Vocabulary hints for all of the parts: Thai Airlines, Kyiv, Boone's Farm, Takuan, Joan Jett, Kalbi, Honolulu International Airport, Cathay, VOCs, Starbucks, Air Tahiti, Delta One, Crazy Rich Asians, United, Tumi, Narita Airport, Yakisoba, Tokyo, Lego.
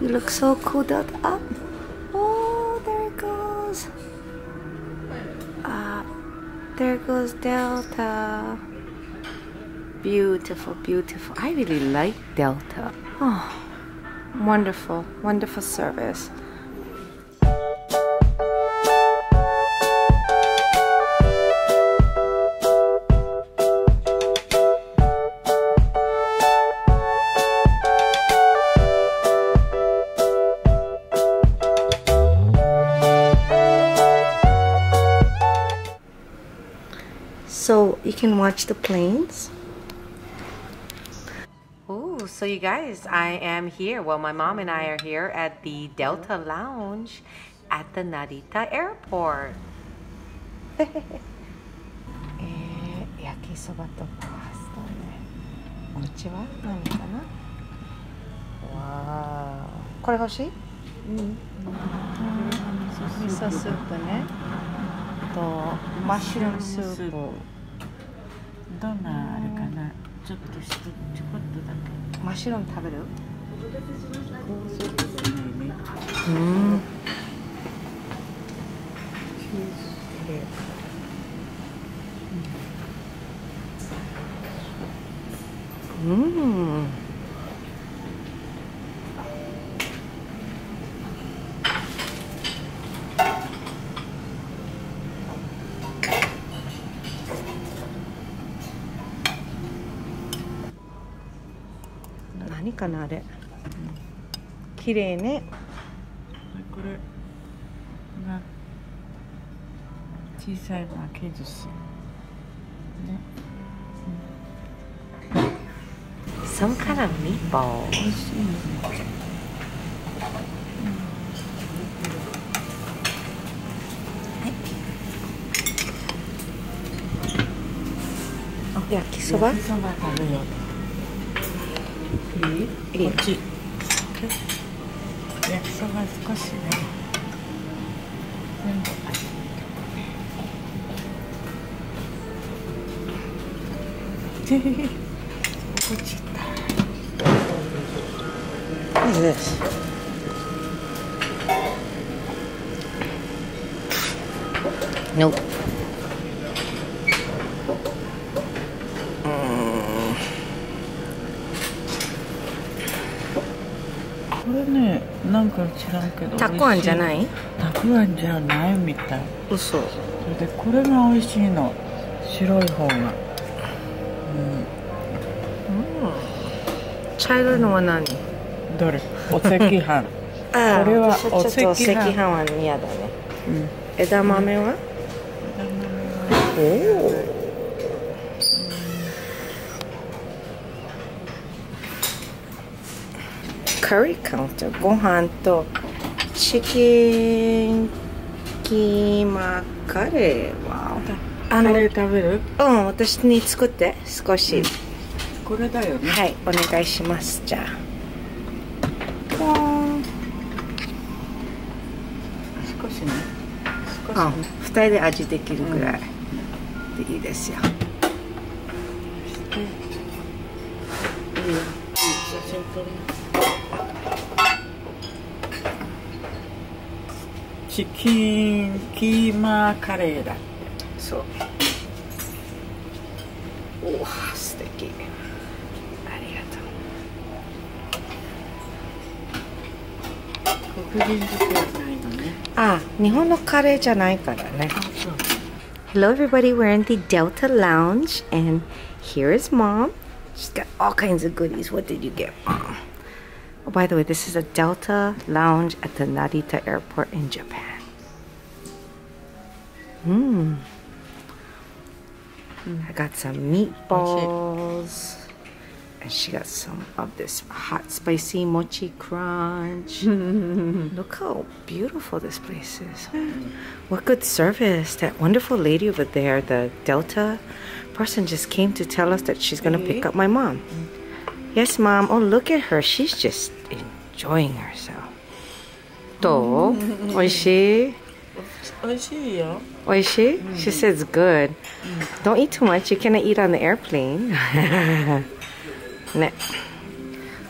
You look so cuddled up. Oh, there it goes. There goes Delta. Beautiful, beautiful. I really like Delta. Oh, wonderful, wonderful service. So you can watch the planes. Oh, so you guys, I am here. Well, my mom and I are here at the Delta Lounge at the Narita Airport. Yakisoba to pasta ne. Mochi wa nani kana? Wow. Kore ga hoshii? Miso soup ne. To mushroom soup. どんなあれかな。ちょっとちょこっとだけ。マッシュルーム食べる？うん。うん。何かなあれ。綺麗ね。これが小さい巻き寿司。ね。Some kind of meatball. 美味しいね。はい。焼きそば？焼きそば食べよう。 こっち焼きそば少しね全部こっち行ったいいです Nope. Takuan じゃない？Takuan じゃないみたい。嘘。それでこれが美味しいの。白い方が。うん。うん。茶色いのは何？どれ？お赤飯。ああ。これはお赤飯。お赤飯は嫌だね。うん。枝豆は？枝豆は。おお。 Curry counter, gohan to chicken keema curry. Wow. あの、食べる？うん、私に作って少し。これだよね。はい、お願いします。じゃあ。少しね。少し。あ、二人で味できるぐらいでいいですよ。いいよ。写真撮ります。 チキンキーマカレーだってそうおー素敵ありがとう黒人好きはないのねあ日本のカレーじゃないからねHello everybody, we're in the Delta Lounge and here is Mom. She's got all kinds of goodies. What did you get, Mom? Oh, by the way, this is a Delta Lounge at the Narita Airport in Japan. Mmm. I got some meatballs. And she got some of this hot spicy mochi crunch. Look how beautiful this place is. What good service. That wonderful lady over there, the Delta person, just came to tell us that she's going to pick up my mom. Yes, Mom. Oh, look at her. She's just enjoying herself. Do? Oishii? Oishii, yo. Oishii? She says good. Don't eat too much. You cannot eat on the airplane.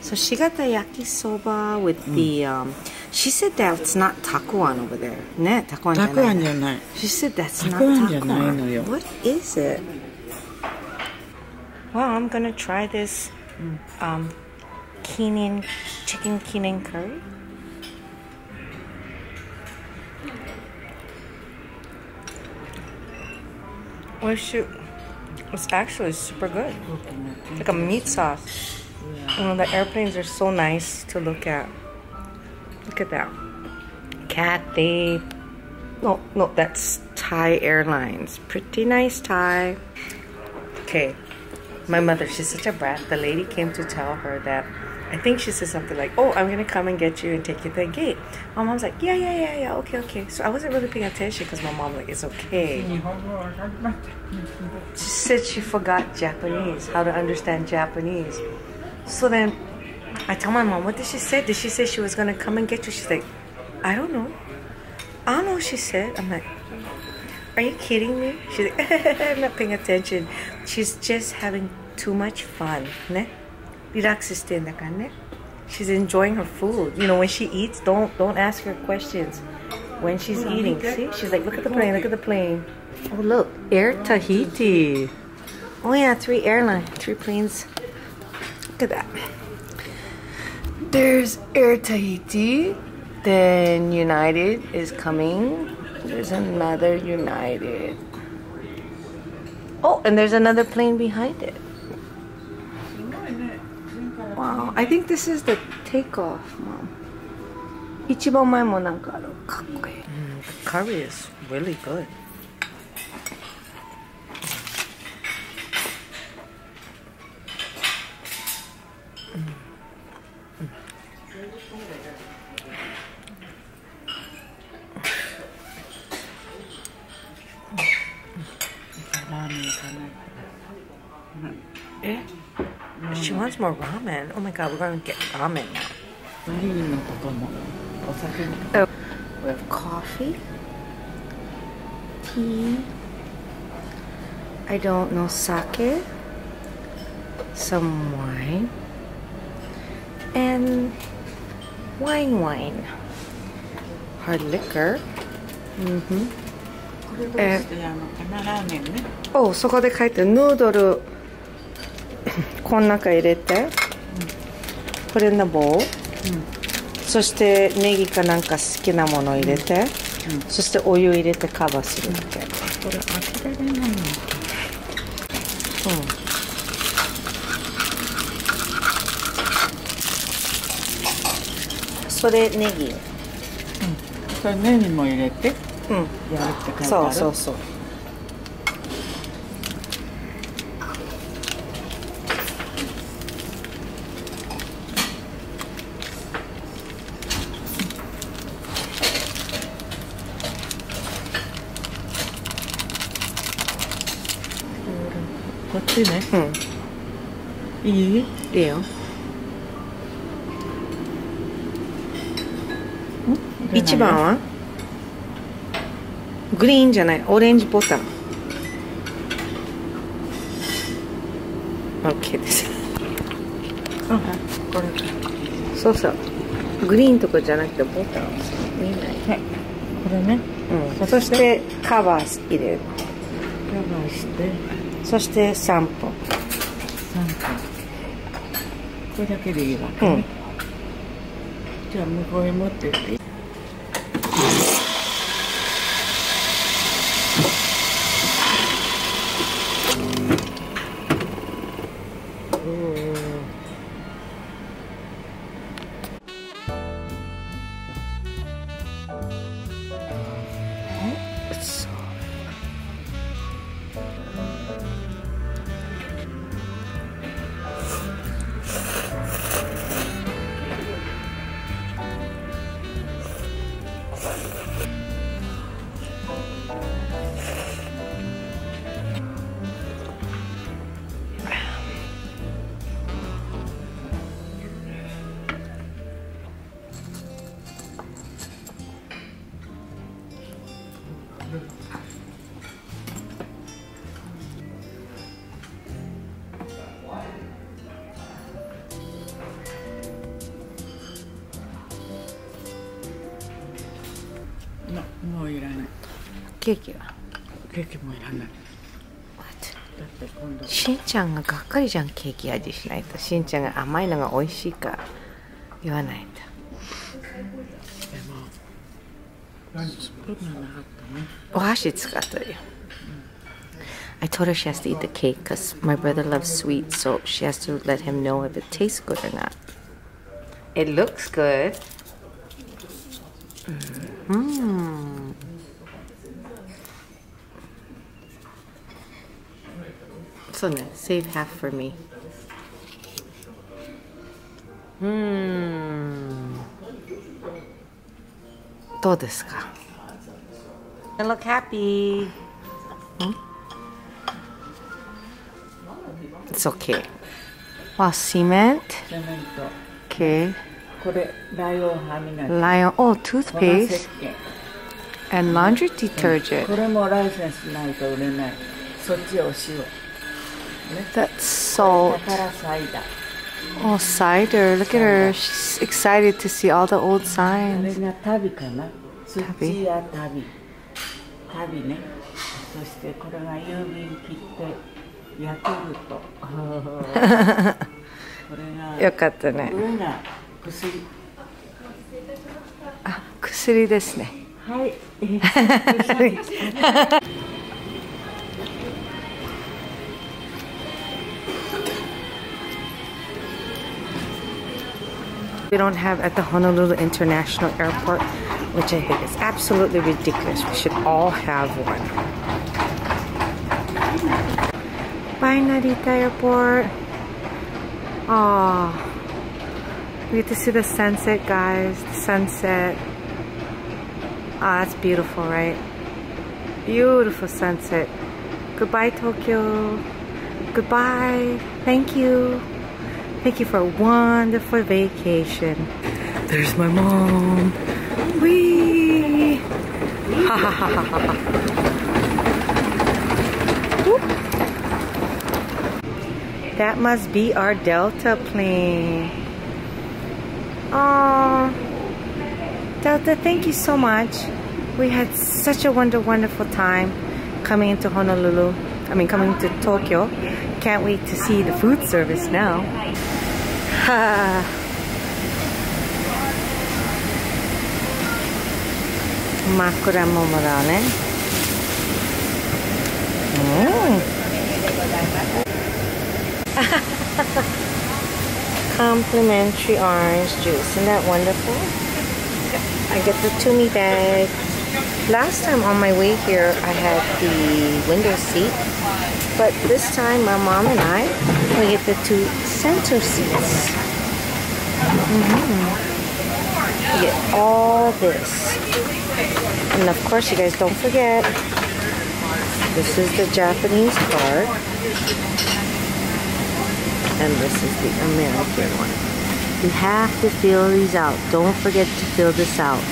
So So she got the yakisoba with the, she said that's not takuan over there. Ne, takuan janai. She said that's not takuan. What is it? Well, I'm gonna try this kinin, chicken kinin curry. Oh shoot, it's actually super good. Like a meat sauce. You know, the airplanes are so nice to look at. Look at that. Cathay. No, no, that's Thai Airlines. Pretty nice Thai. Okay. My mother, she's such a brat. The lady came to tell her that, I think she said something like, oh, I'm gonna come and get you and take you to the gate. My mom's like, yeah, okay. So I wasn't really paying attention because my mom like, it's okay. She said she forgot Japanese, how to understand Japanese. So then I tell my mom, what did she say? Did she say she was gonna come and get you? She's like, I don't know, she said. I'm like, are you kidding me? She's like, I'm not paying attention. She's just having too much fun, ne? She's enjoying her food. You know, when she eats, don't ask her questions. When she's eating, see? She's like, look at the plane, look at the plane. Oh, look, Air Tahiti. Oh yeah, three planes. Look at that. There's Air Tahiti. Then United is coming. There's another United. Oh, and there's another plane behind it. Wow, I think this is the takeoff, Mom. The curry is really good. She wants more ramen. Oh my god, we're gonna get ramen now. We have coffee, tea, I don't know, sake, some wine, and wine, hard liquor. Oh, so they write noodle. Put in the bowl. So Green じゃない、オレンジボタン。OK です。あ、これ。そうそう。グリーンとかじゃなくてボタン。見ない。はい。これね。うん。そしてカバー入れる。カバーして。そして3本。3本。これだけでいいわけ。うん。じゃあ向こうへ持ってって。もういらない。ケーキは？ケーキもいらない。だって今度しんちゃんががっかりじゃん。ケーキ味しないとしんちゃんが甘いのが美味しいか言わないんだ。でも作らなかったね。お箸使ったよ。I told her she has to eat the cake because my brother loves sweet, so she has to let him know if it tastes good or not. It looks good. Mm-hmm. So now, save half for me. Mm. How is it? You look happy. Hmm? It's okay. Wow, cement. Okay. Lion, oh, toothpaste. And laundry detergent. That's salt. Oh, cider. Look at her. She's excited to see all the old signs. Tabi. We don't have at the Honolulu International Airport, which I think is absolutely ridiculous. We should all have one. Bye, Narita Airport. Aww. We get to see the sunset, guys. The sunset. Ah, that's beautiful, right? Beautiful sunset. Goodbye, Tokyo. Goodbye. Thank you. Thank you for a wonderful vacation. There's my mom. Whee! Ha ha ha ha ha. That must be our Delta plane. Oh, Delta, thank you so much. We had such a wonderful time coming into Honolulu. I mean, coming to Tokyo. Can't wait to see the food service now. Makura momo da ne. Complimentary orange juice. Isn't that wonderful? I get the Tumi bag. Last time on my way here, I had the window seat. But this time, my mom and I, we get the two center seats. You get all this. And of course, you guys don't forget, this is the Japanese card. And this is the American one. You have to fill these out. Don't forget to fill this out.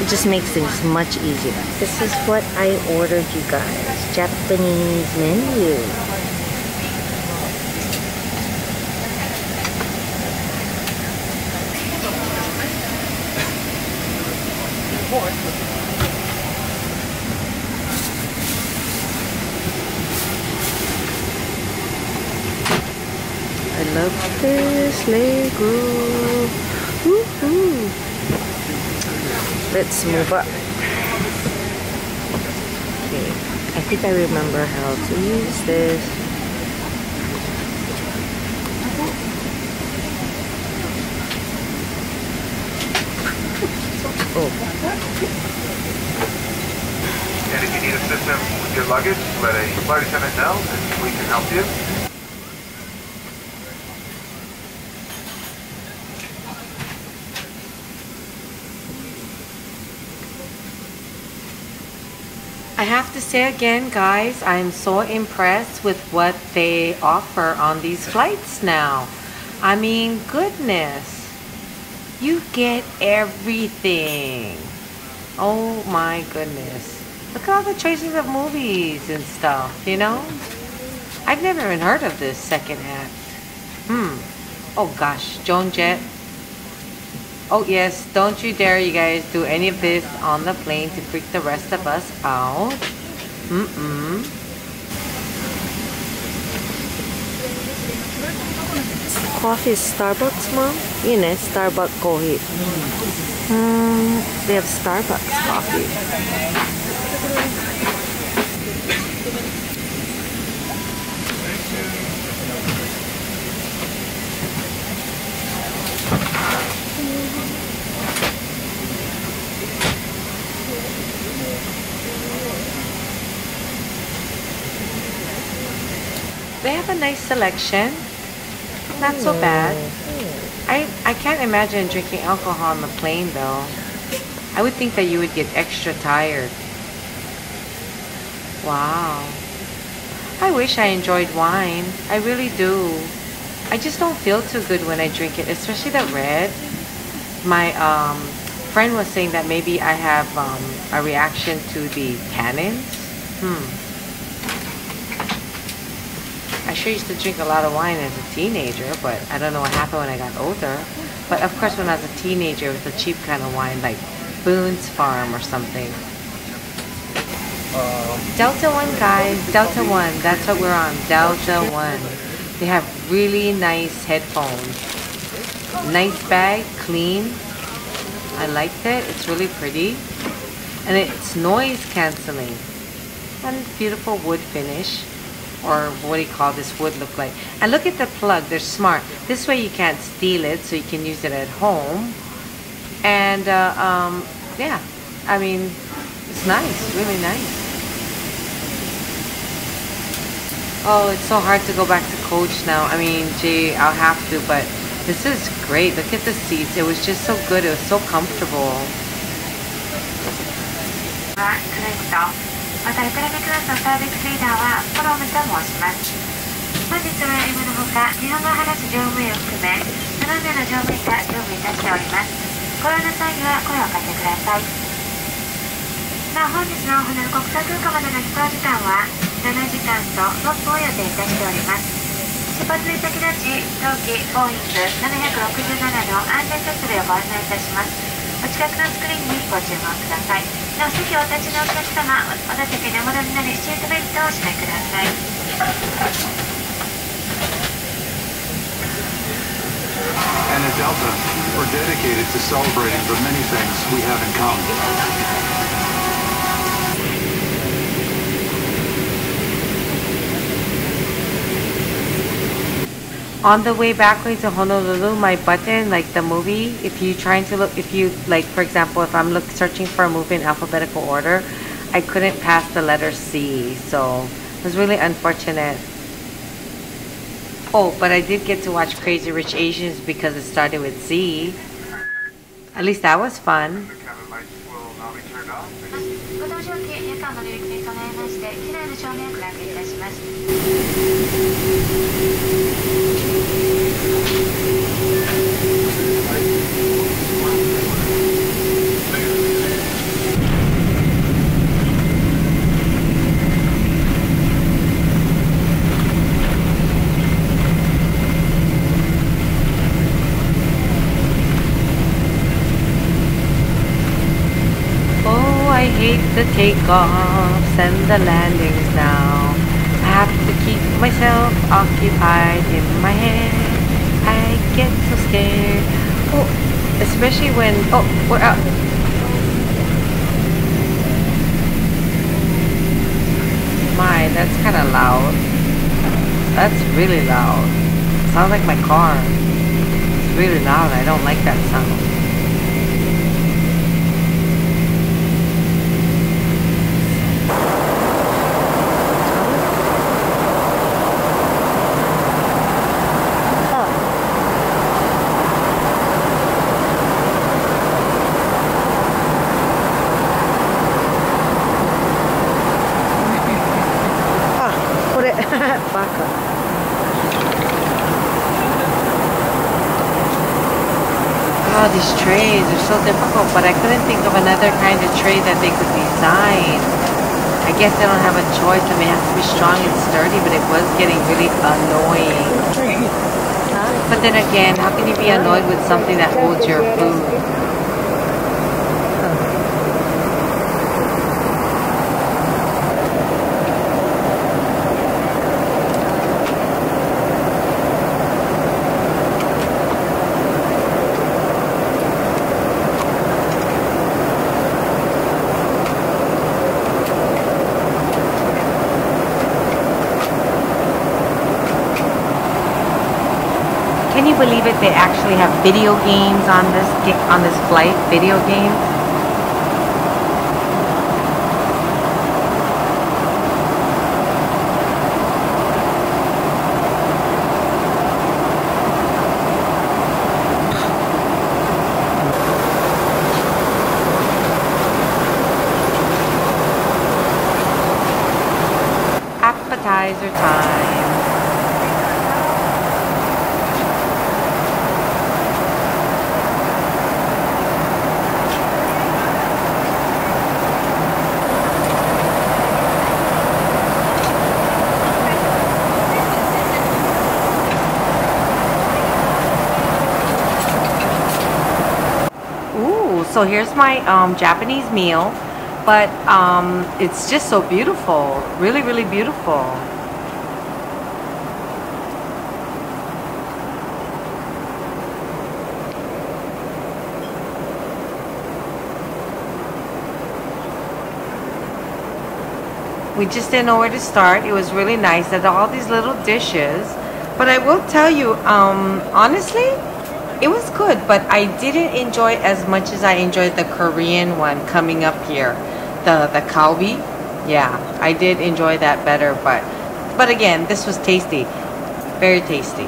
It just makes things much easier. This is what I ordered, you guys. Japanese menu. Love this Lego. Woohoo! Let's move up. Okay, I think I remember how to use this. Oh. And if you need assistance with your luggage, let a flight attendant know and we can help you. I have to say again, guys, I'm so impressed with what they offer on these flights now. I mean, goodness, you get everything. Oh my goodness. Look at all the choices of movies and stuff, you know? I've never even heard of this second act. Oh gosh, Joan Jett. Oh yes, don't you dare you guys do any of this on the plane to freak the rest of us out. Coffee is Starbucks, Mom? You know, Starbucks coffee. They have Starbucks coffee. They have a nice selection. Not so bad. I can't imagine drinking alcohol on the plane though. I would think that you would get extra tired. Wow. I wish I enjoyed wine. I really do. I just don't feel too good when I drink it, especially the red. My friend was saying that maybe I have a reaction to the tannins. I sure used to drink a lot of wine as a teenager, but I don't know what happened when I got older. But of course when I was a teenager, it was a cheap kind of wine like Boone's Farm or something. Delta One, guys. Delta One. That's what we're on. Delta One. They have really nice headphones. Nice bag. Clean. I liked it. It's really pretty. And it's noise cancelling. And beautiful wood finish. Or what do you call this wood look like? And look at the plug, they're smart. This way you can't steal it, so you can use it at home. And yeah, I mean, it's nice, really nice. Oh, it's so hard to go back to coach now. I mean, gee, I'll have to, but this is great. Look at the seats, it was just so good, it was so comfortable. And at Delta, we're dedicated to celebrating the many things we have in common. On the way back way to Honolulu, my button, like the movie, if you trying to look, if you like, for example, if I'm searching for a movie in alphabetical order, I couldn't pass the letter C, so it was really unfortunate. Oh, but I did get to watch Crazy Rich Asians because it started with C. At least that was fun. The takeoffs and the landings now. I have to keep myself occupied in my head. I get so scared. Oh, especially when, oh, we're up. My, that's kind of loud. That's really loud. Sounds like my car. It's really loud. I don't like that sound. Oh, these trays are so difficult, but I couldn't think of another kind of tray that they could design. I guess they don't have a choice. I mean, it has to be strong and sturdy, but it was getting really annoying. But then again, how can you be annoyed with something that holds your food? Believe it, they actually have video games on this flight, video games. Appetizer time. So here's my Japanese meal, but it's just so beautiful, really, really beautiful. We just didn't know where to start. It was really nice that all these little dishes, but I will tell you, honestly, it was good, but I didn't enjoy as much as I enjoyed the Korean one coming up here, the kalbi. Yeah, I did enjoy that better, but again, this was tasty, very tasty.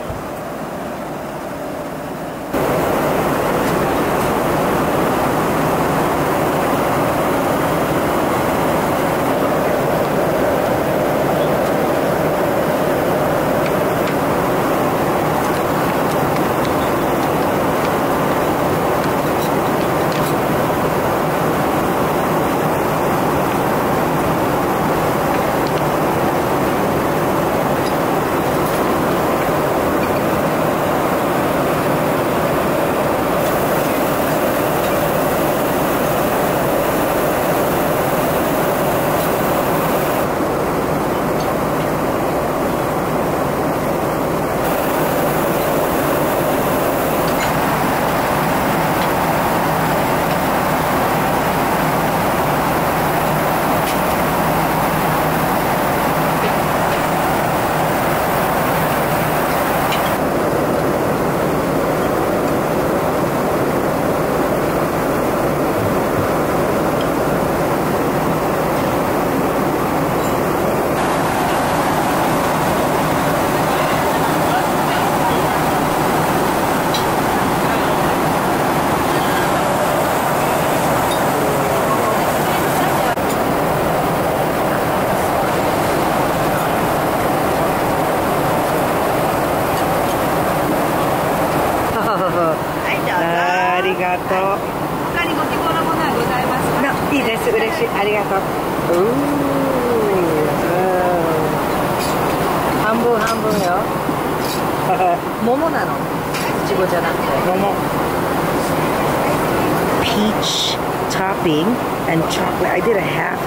Peach topping and chocolate. I did a half.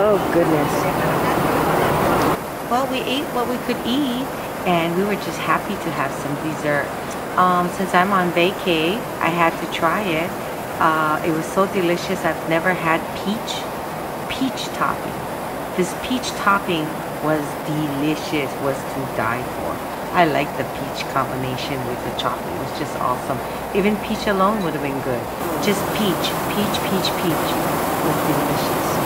Oh goodness. Well, we ate what we could eat, and we were just happy to have some dessert. Since I'm on vacay, I had to try it. It was so delicious. I've never had peach topping. This peach topping was delicious, was to die for. I like the peach combination with the chocolate. It was just awesome. Even peach alone would have been good. Just peach. It was delicious.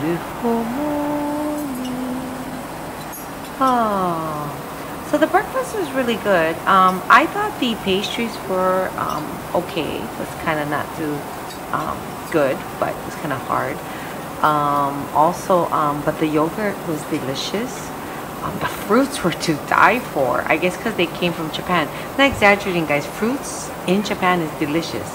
beautiful morning. Oh, so the breakfast was really good. I thought the pastries were okay. It was kind of not too good, but it was kind of hard. But the yogurt was delicious. The fruits were to die for, I guess, because they came from Japan. I'm not exaggerating, guys. Fruits in Japan is delicious.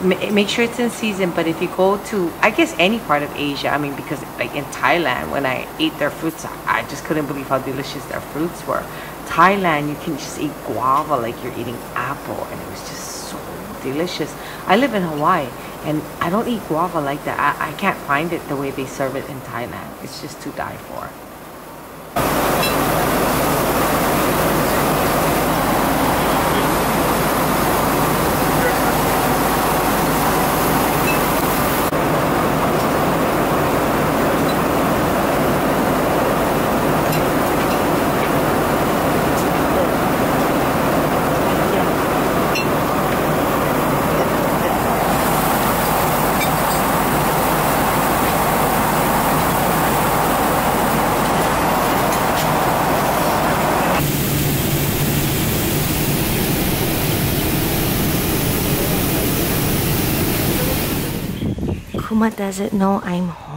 Make sure it's in season, but if you go to, I guess, any part of Asia, I mean, because like in Thailand, when I ate their fruits, I just couldn't believe how delicious their fruits were. Thailand, you can just eat guava like you're eating apple, and it was just so delicious. I live in Hawaii, and I don't eat guava like that. I can't find it the way they serve it in Thailand. It's just to die for. Mama doesn't know I'm home.